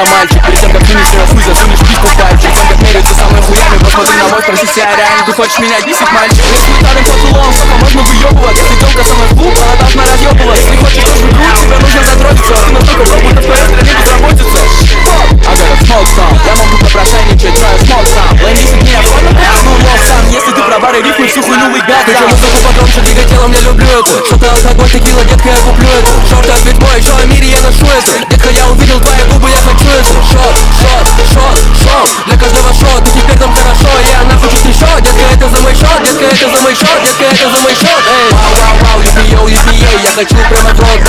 Мальчик, перед тем как ты не сразу засунешь пику в пальчик, только мерится со мной хуями. Посмотри на мой, спроси себя реально, ты хочешь меня десять, мальчик? Если старым поцелом, сколько можно выебывать? Если долго со мной в клуб, она должна разъебывать. Если хочешь тоже друг, тебе нужно затрогаться. Ты настолько в на твоей стране безработица. I got a smoke song, я могу попрошайничать, но я smoke сам. Ловись от меня, вот ну лов сам. Если ты про бары, рифмы, всю хуйню выгнать. Хочу музыку погромче, двигать телом, я люблю это. Что-то алкоголь, текила, детка, я куплю это. Шорты от ведьмой, еще о мире я ношу это. Детка, я увидел твои губы, я хочу. Шот, шот, шот, шот, для каждого шот, и теперь там хорошо, я нахуй чуть не шот, детка, это за мой шот, детка, это за мой шот, детка, это за мой шот, эй. Вау, вау, вау, ебей, ебей, я хочу прямо в рот